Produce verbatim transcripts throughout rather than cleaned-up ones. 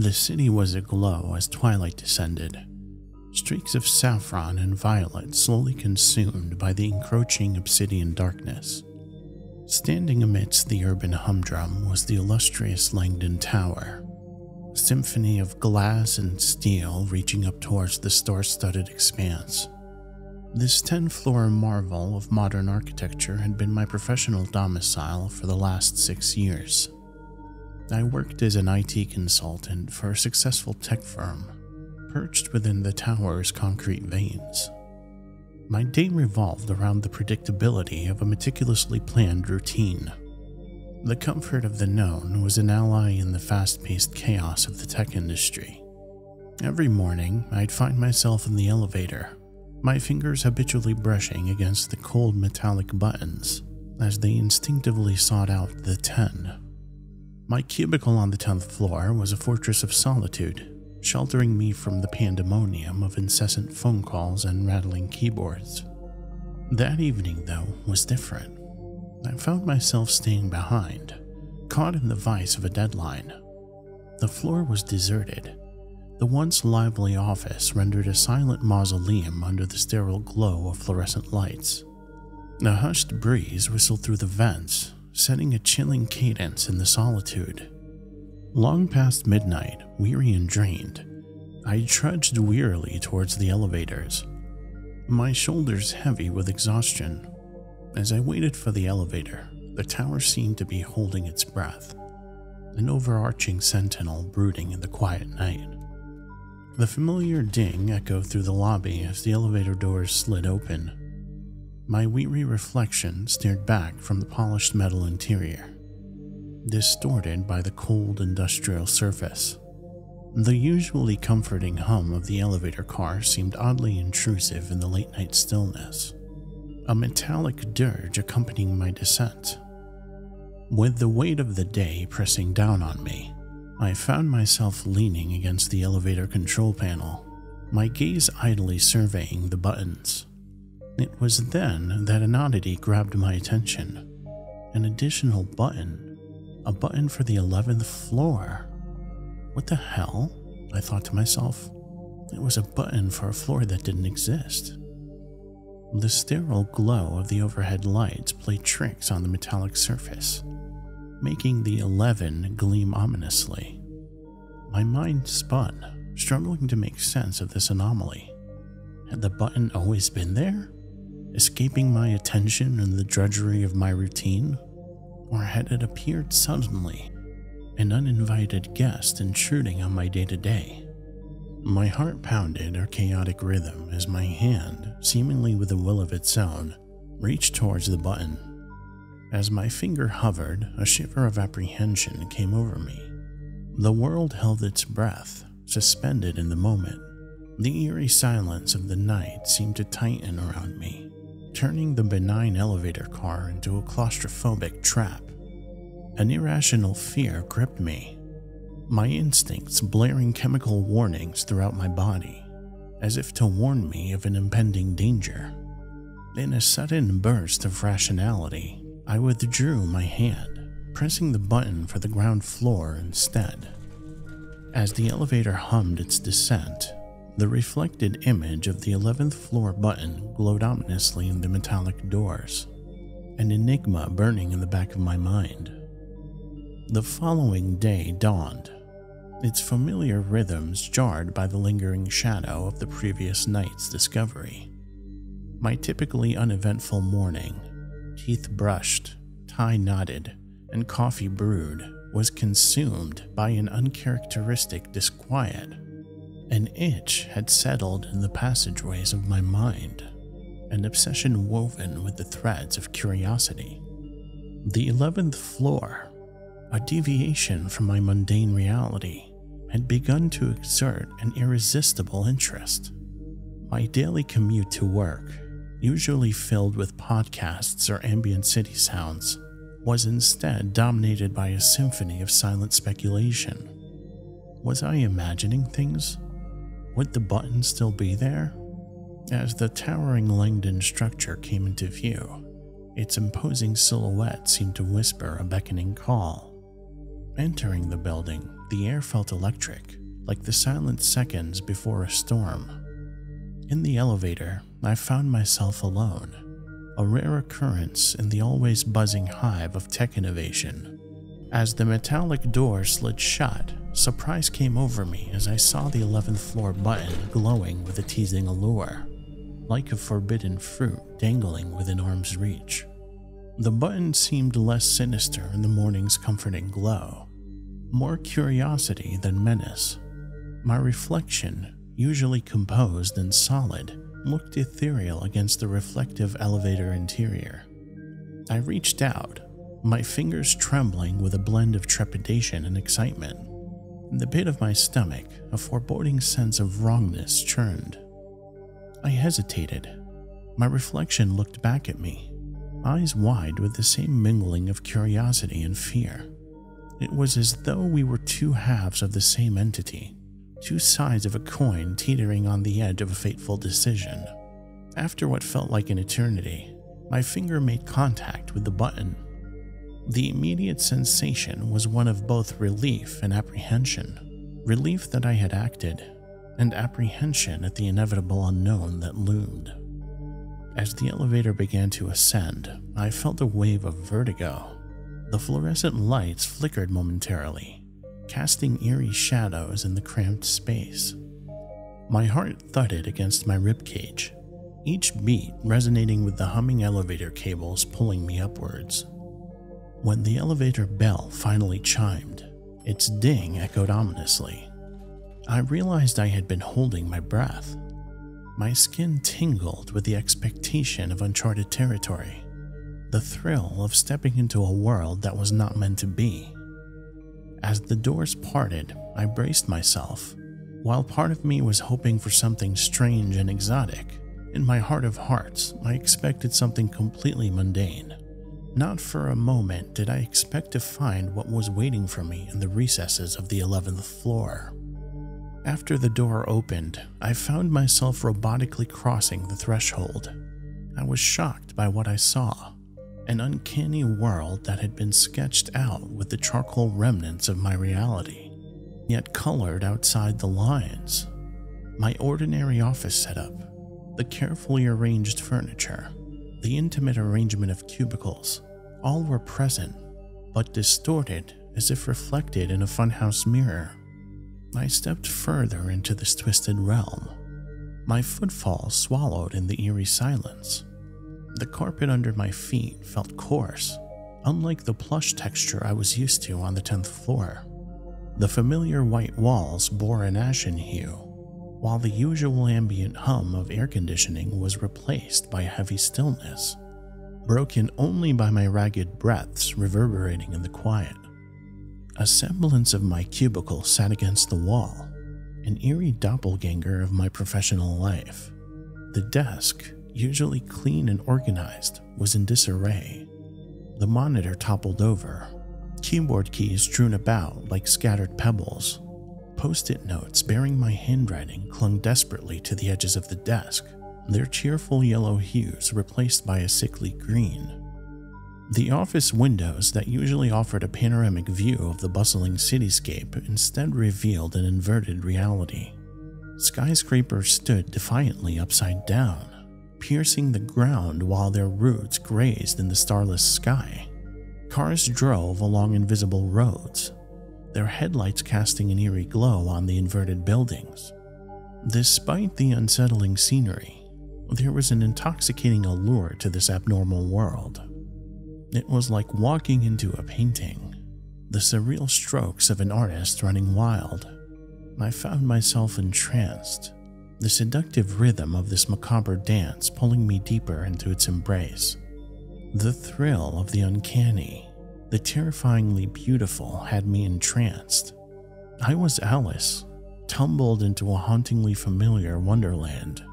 The city was aglow as twilight descended, streaks of saffron and violet slowly consumed by the encroaching obsidian darkness. Standing amidst the urban humdrum was the illustrious Langdon Tower, a symphony of glass and steel reaching up towards the star-studded expanse. This ten-floor marvel of modern architecture had been my professional domicile for the last six years. I worked as an I T consultant for a successful tech firm, perched within the tower's concrete veins. My day revolved around the predictability of a meticulously planned routine. The comfort of the known was an ally in the fast-paced chaos of the tech industry. Every morning, I'd find myself in the elevator, my fingers habitually brushing against the cold metallic buttons as they instinctively sought out the ten. My cubicle on the tenth floor was a fortress of solitude, sheltering me from the pandemonium of incessant phone calls and rattling keyboards. That evening, though, was different. I found myself staying behind, caught in the vice of a deadline. The floor was deserted. The once lively office rendered a silent mausoleum under the sterile glow of fluorescent lights. A hushed breeze whistled through the vents, setting a chilling cadence in the solitude. Long past midnight, weary and drained, I trudged wearily towards the elevators, my shoulders heavy with exhaustion. As I waited for the elevator, the tower seemed to be holding its breath, an overarching sentinel brooding in the quiet night. The familiar ding echoed through the lobby as the elevator doors slid open. My weary reflection stared back from the polished metal interior, distorted by the cold industrial surface. The usually comforting hum of the elevator car seemed oddly intrusive in the late-night stillness, a metallic dirge accompanying my descent. With the weight of the day pressing down on me, I found myself leaning against the elevator control panel, my gaze idly surveying the buttons. It was then that an oddity grabbed my attention. An additional button. A button for the eleventh floor. What the hell? I thought to myself. It was a button for a floor that didn't exist. The sterile glow of the overhead lights played tricks on the metallic surface, making the eleven gleam ominously. My mind spun, struggling to make sense of this anomaly. Had the button always been there, escaping my attention in the drudgery of my routine? Or had it appeared suddenly, an uninvited guest intruding on my day-to-day? My heart pounded a chaotic rhythm as my hand, seemingly with a will of its own, reached towards the button. As my finger hovered, a shiver of apprehension came over me. The world held its breath, suspended in the moment. The eerie silence of the night seemed to tighten around me, turning the benign elevator car into a claustrophobic trap. An irrational fear gripped me, my instincts blaring chemical warnings throughout my body, as if to warn me of an impending danger. In a sudden burst of rationality, I withdrew my hand, pressing the button for the ground floor instead. As the elevator hummed its descent, the reflected image of the eleventh floor button glowed ominously in the metallic doors, an enigma burning in the back of my mind. The following day dawned, its familiar rhythms jarred by the lingering shadow of the previous night's discovery. My typically uneventful morning, teeth brushed, tie knotted, and coffee brewed, was consumed by an uncharacteristic disquiet. An itch had settled in the passageways of my mind, an obsession woven with the threads of curiosity. The eleventh floor, a deviation from my mundane reality, had begun to exert an irresistible interest. My daily commute to work, usually filled with podcasts or ambient city sounds, was instead dominated by a symphony of silent speculation. Was I imagining things? Would the button still be there? As the towering Langdon structure came into view, its imposing silhouette seemed to whisper a beckoning call. Entering the building, the air felt electric, like the silent seconds before a storm. In the elevator, I found myself alone, a rare occurrence in the always buzzing hive of tech innovation. As the metallic door slid shut, surprise came over me as I saw the eleventh floor button glowing with a teasing allure, like a forbidden fruit dangling within arm's reach. The button seemed less sinister in the morning's comforting glow, more curiosity than menace. My reflection, usually composed and solid, looked ethereal against the reflective elevator interior. I reached out, my fingers trembling with a blend of trepidation and excitement. In the pit of my stomach, a foreboding sense of wrongness churned. I hesitated. My reflection looked back at me, eyes wide with the same mingling of curiosity and fear. It was as though we were two halves of the same entity, two sides of a coin teetering on the edge of a fateful decision. After what felt like an eternity, my finger made contact with the button. The immediate sensation was one of both relief and apprehension. Relief that I had acted, and apprehension at the inevitable unknown that loomed. As the elevator began to ascend, I felt a wave of vertigo. The fluorescent lights flickered momentarily, casting eerie shadows in the cramped space. My heart thudded against my ribcage, each beat resonating with the humming elevator cables pulling me upwards. When the elevator bell finally chimed, its ding echoed ominously. I realized I had been holding my breath. My skin tingled with the expectation of uncharted territory, the thrill of stepping into a world that was not meant to be. As the doors parted, I braced myself. While part of me was hoping for something strange and exotic, in my heart of hearts, I expected something completely mundane. Not for a moment did I expect to find what was waiting for me in the recesses of the eleventh floor. After the door opened, I found myself robotically crossing the threshold. I was shocked by what I saw. An uncanny world that had been sketched out with the charcoal remnants of my reality, yet colored outside the lines. My ordinary office setup, the carefully arranged furniture, the intimate arrangement of cubicles, all were present, but distorted as if reflected in a funhouse mirror. I stepped further into this twisted realm. My footfall swallowed in the eerie silence. The carpet under my feet felt coarse, unlike the plush texture I was used to on the tenth floor. The familiar white walls bore an ashen hue, while the usual ambient hum of air conditioning was replaced by heavy stillness, broken only by my ragged breaths reverberating in the quiet. A semblance of my cubicle sat against the wall, an eerie doppelganger of my professional life. The desk, usually clean and organized, was in disarray. The monitor toppled over, keyboard keys strewn about like scattered pebbles. Post-it notes bearing my handwriting clung desperately to the edges of the desk, their cheerful yellow hues replaced by a sickly green. The office windows that usually offered a panoramic view of the bustling cityscape instead revealed an inverted reality. Skyscrapers stood defiantly upside down, piercing the ground while their roots grazed in the starless sky. Cars drove along invisible roads, their headlights casting an eerie glow on the inverted buildings. Despite the unsettling scenery, there was an intoxicating allure to this abnormal world. It was like walking into a painting, the surreal strokes of an artist running wild. I found myself entranced, the seductive rhythm of this macabre dance pulling me deeper into its embrace. The thrill of the uncanny, the terrifyingly beautiful, had me entranced. I was Alice, tumbled into a hauntingly familiar wonderland.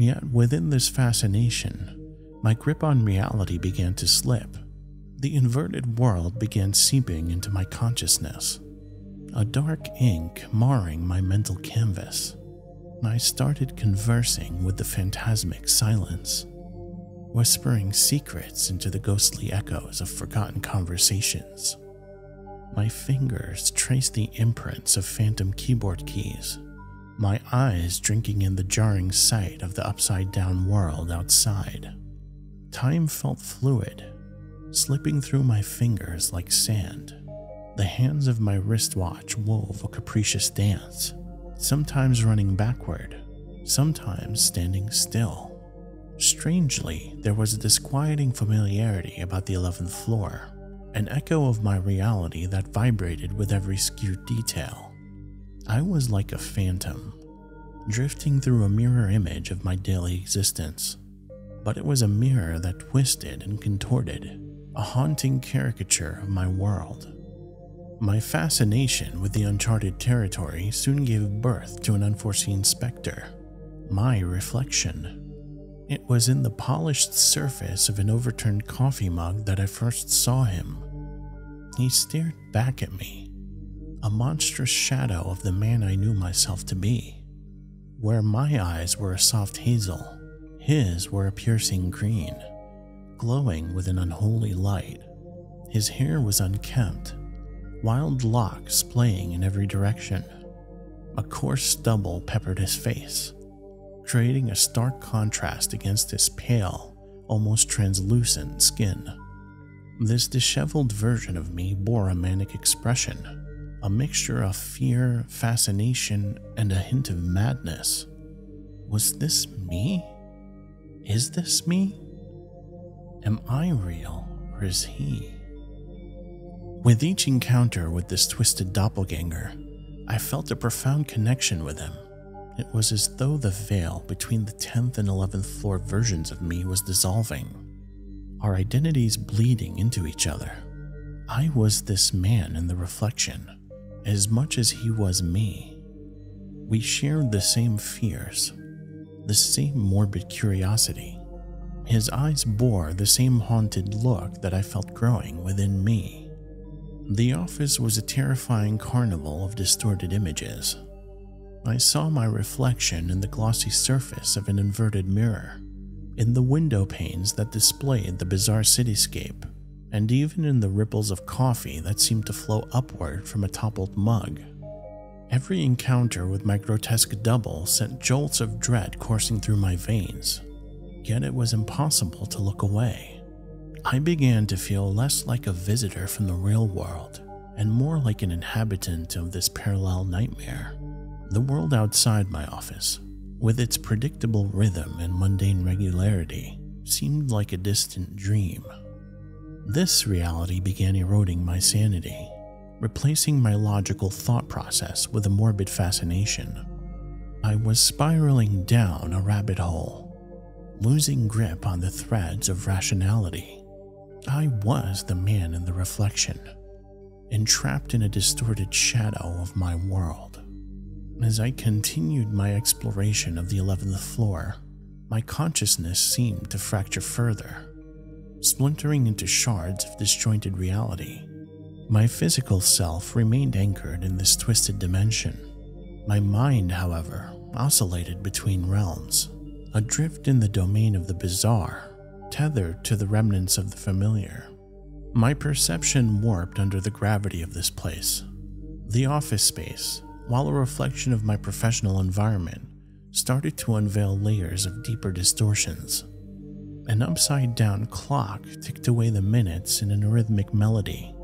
Yet within this fascination, my grip on reality began to slip. The inverted world began seeping into my consciousness, a dark ink marring my mental canvas. I started conversing with the phantasmic silence, whispering secrets into the ghostly echoes of forgotten conversations. My fingers trace the imprints of phantom keyboard keys, my eyes drinking in the jarring sight of the upside-down world outside. Time felt fluid, slipping through my fingers like sand. The hands of my wristwatch wove a capricious dance, sometimes running backward, sometimes standing still. Strangely, there was a disquieting familiarity about the eleventh floor, an echo of my reality that vibrated with every skewed detail. I was like a phantom, drifting through a mirror image of my daily existence. But it was a mirror that twisted and contorted, a haunting caricature of my world. My fascination with the uncharted territory soon gave birth to an unforeseen specter, my reflection. It was in the polished surface of an overturned coffee mug that I first saw him. He stared back at me, a monstrous shadow of the man I knew myself to be. Where my eyes were a soft hazel, his were a piercing green, glowing with an unholy light. His hair was unkempt, wild locks splaying in every direction. A coarse stubble peppered his face, creating a stark contrast against his pale, almost translucent skin. This disheveled version of me bore a manic expression, a mixture of fear, fascination, and a hint of madness. Was this me? Is this me? Am I real, or is he? With each encounter with this twisted doppelganger, I felt a profound connection with him. It was as though the veil between the tenth and eleventh floor versions of me was dissolving, our identities bleeding into each other. I was this man in the reflection, as much as he was me. We shared the same fears, the same morbid curiosity. His eyes bore the same haunted look that I felt growing within me. The office was a terrifying carnival of distorted images. I saw my reflection in the glossy surface of an inverted mirror, in the window panes that displayed the bizarre cityscape, and even in the ripples of coffee that seemed to flow upward from a toppled mug. Every encounter with my grotesque double sent jolts of dread coursing through my veins, yet it was impossible to look away. I began to feel less like a visitor from the real world, and more like an inhabitant of this parallel nightmare. The world outside my office, with its predictable rhythm and mundane regularity, seemed like a distant dream. This reality began eroding my sanity, replacing my logical thought process with a morbid fascination. I was spiraling down a rabbit hole, losing grip on the threads of rationality. I was the man in the reflection, entrapped in a distorted shadow of my world. As I continued my exploration of the eleventh floor, my consciousness seemed to fracture further, splintering into shards of disjointed reality. My physical self remained anchored in this twisted dimension. My mind, however, oscillated between realms, adrift in the domain of the bizarre, tethered to the remnants of the familiar. My perception warped under the gravity of this place. The office space, while a reflection of my professional environment, started to unveil layers of deeper distortions. An upside-down clock ticked away the minutes in an rhythmic melody.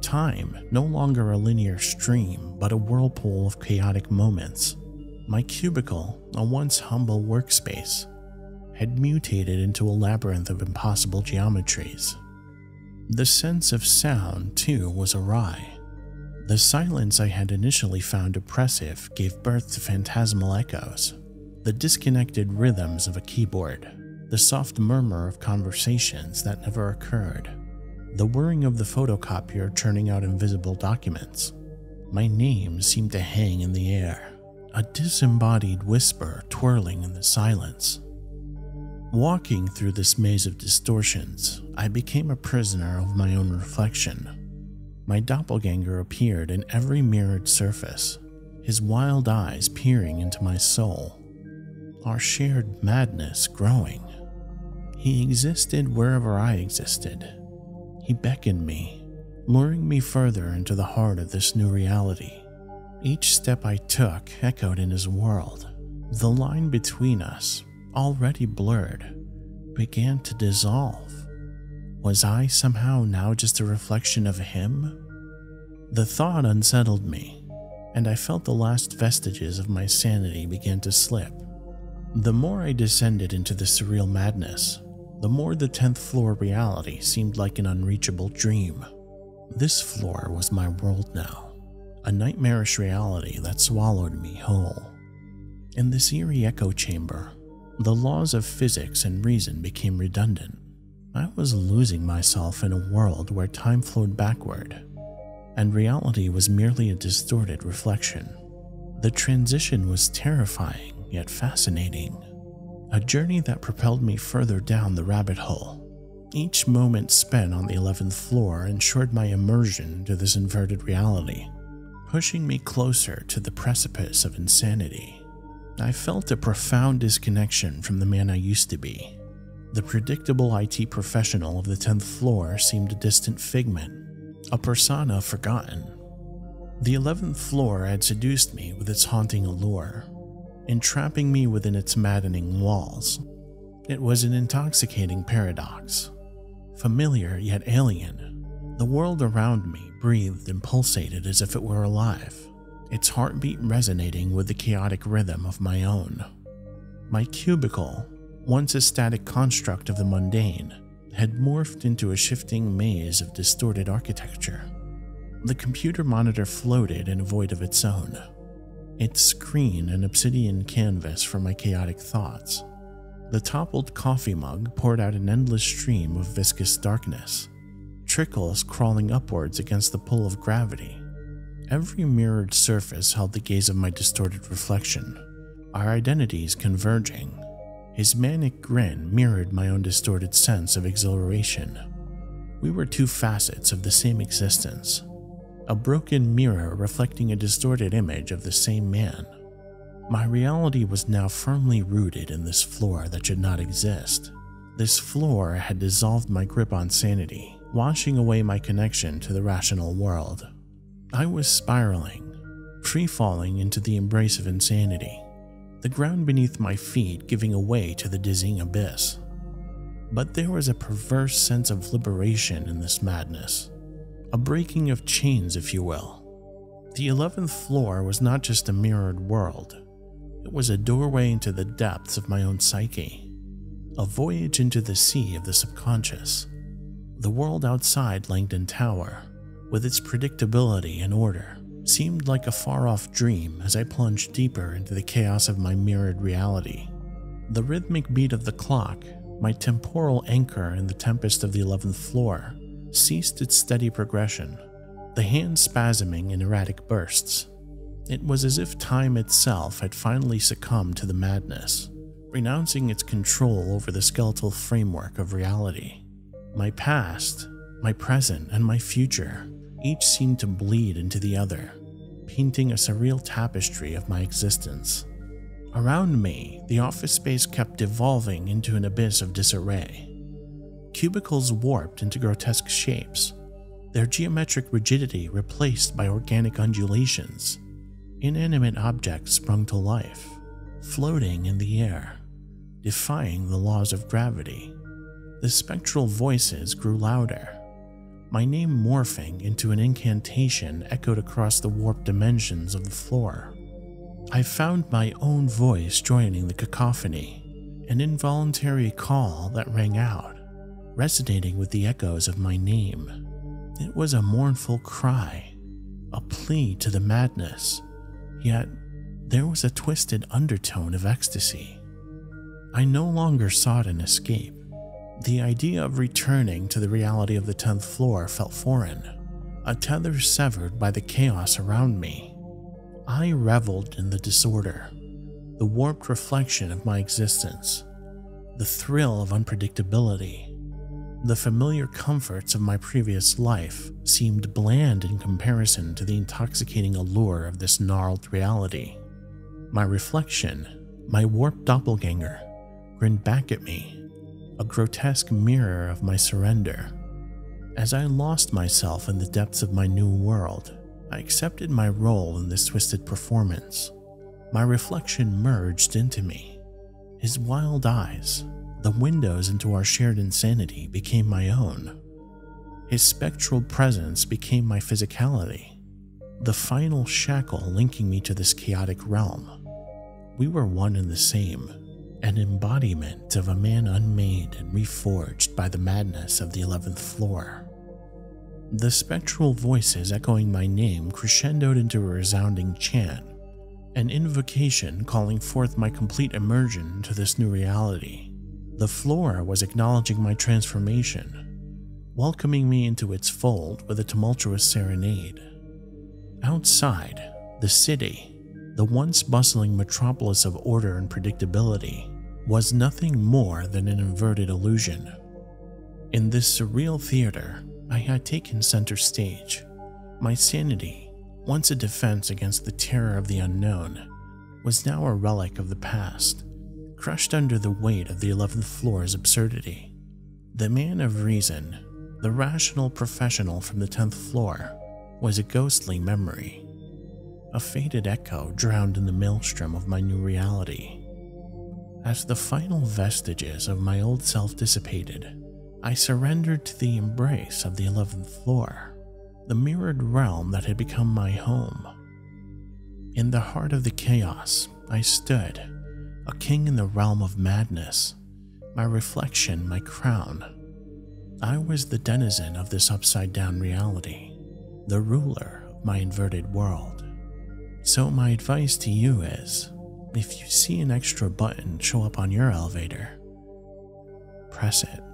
Time, no longer a linear stream, but a whirlpool of chaotic moments. My cubicle, a once humble workspace, had mutated into a labyrinth of impossible geometries. The sense of sound, too, was awry. The silence I had initially found oppressive gave birth to phantasmal echoes, the disconnected rhythms of a keyboard, the soft murmur of conversations that never occurred, the whirring of the photocopier churning out invisible documents. My name seemed to hang in the air, a disembodied whisper twirling in the silence. Walking through this maze of distortions, I became a prisoner of my own reflection. My doppelganger appeared in every mirrored surface, his wild eyes peering into my soul, our shared madness growing. He existed wherever I existed. He beckoned me, luring me further into the heart of this new reality. Each step I took echoed in his world. The line between us, already blurred, began to dissolve. Was I somehow now just a reflection of him? The thought unsettled me, and I felt the last vestiges of my sanity begin to slip. The more I descended into the surreal madness, the more the tenth floor reality seemed like an unreachable dream. This floor was my world now, a nightmarish reality that swallowed me whole. In this eerie echo chamber, the laws of physics and reason became redundant. I was losing myself in a world where time flowed backward, and reality was merely a distorted reflection. The transition was terrifying, yet fascinating. A journey that propelled me further down the rabbit hole. Each moment spent on the eleventh floor ensured my immersion into this inverted reality, pushing me closer to the precipice of insanity. I felt a profound disconnection from the man I used to be. The predictable I T professional of the tenth floor seemed a distant figment, a persona forgotten. The eleventh floor had seduced me with its haunting allure, entrapping me within its maddening walls. It was an intoxicating paradox, familiar yet alien. The world around me breathed and pulsated as if it were alive, its heartbeat resonating with the chaotic rhythm of my own. My cubicle, once a static construct of the mundane, had morphed into a shifting maze of distorted architecture. The computer monitor floated in a void of its own, its screen an obsidian canvas for my chaotic thoughts. The toppled coffee mug poured out an endless stream of viscous darkness, trickles crawling upwards against the pull of gravity. Every mirrored surface held the gaze of my distorted reflection, our identities converging. His manic grin mirrored my own distorted sense of exhilaration. We were two facets of the same existence, a broken mirror reflecting a distorted image of the same man. My reality was now firmly rooted in this floor that should not exist. This floor had dissolved my grip on sanity, washing away my connection to the rational world. I was spiraling, free-falling into the embrace of insanity, the ground beneath my feet giving way to the dizzying abyss. But there was a perverse sense of liberation in this madness. A breaking of chains, if you will. The eleventh floor was not just a mirrored world. It was a doorway into the depths of my own psyche, a voyage into the sea of the subconscious. The world outside Langdon Tower, with its predictability and order, seemed like a far-off dream as I plunged deeper into the chaos of my mirrored reality. The rhythmic beat of the clock, my temporal anchor in the tempest of the eleventh floor, ceased its steady progression, the hands spasming in erratic bursts. It was as if time itself had finally succumbed to the madness, renouncing its control over the skeletal framework of reality. My past, my present, and my future, each seemed to bleed into the other, painting a surreal tapestry of my existence. Around me, the office space kept devolving into an abyss of disarray. Cubicles warped into grotesque shapes, their geometric rigidity replaced by organic undulations. Inanimate objects sprung to life, floating in the air, defying the laws of gravity. The spectral voices grew louder, my name morphing into an incantation echoed across the warped dimensions of the floor. I found my own voice joining the cacophony, an involuntary call that rang out, resonating with the echoes of my name. It was a mournful cry, a plea to the madness, yet there was a twisted undertone of ecstasy. I no longer sought an escape. The idea of returning to the reality of the tenth floor felt foreign, a tether severed by the chaos around me. I reveled in the disorder, the warped reflection of my existence, the thrill of unpredictability. The familiar comforts of my previous life seemed bland in comparison to the intoxicating allure of this gnarled reality. My reflection, my warped doppelganger, grinned back at me, a grotesque mirror of my surrender. As I lost myself in the depths of my new world, I accepted my role in this twisted performance. My reflection merged into me. His wild eyes, the windows into our shared insanity, became my own. His spectral presence became my physicality, the final shackle linking me to this chaotic realm. We were one and the same, an embodiment of a man unmade and reforged by the madness of the eleventh floor. The spectral voices echoing my name crescendoed into a resounding chant, an invocation calling forth my complete immersion into this new reality. The floor was acknowledging my transformation, welcoming me into its fold with a tumultuous serenade. Outside, the city, the once bustling metropolis of order and predictability, was nothing more than an inverted illusion. In this surreal theater, I had taken center stage. My sanity, once a defense against the terror of the unknown, was now a relic of the past, crushed under the weight of the eleventh floor's absurdity. The man of reason, the rational professional from the tenth floor, was a ghostly memory, a faded echo drowned in the maelstrom of my new reality. As the final vestiges of my old self dissipated, I surrendered to the embrace of the eleventh floor, the mirrored realm that had become my home. In the heart of the chaos, I stood, a king in the realm of madness, my reflection my crown. I was the denizen of this upside-down reality, the ruler of my inverted world. So my advice to you is, if you see an extra button show up on your elevator, press it.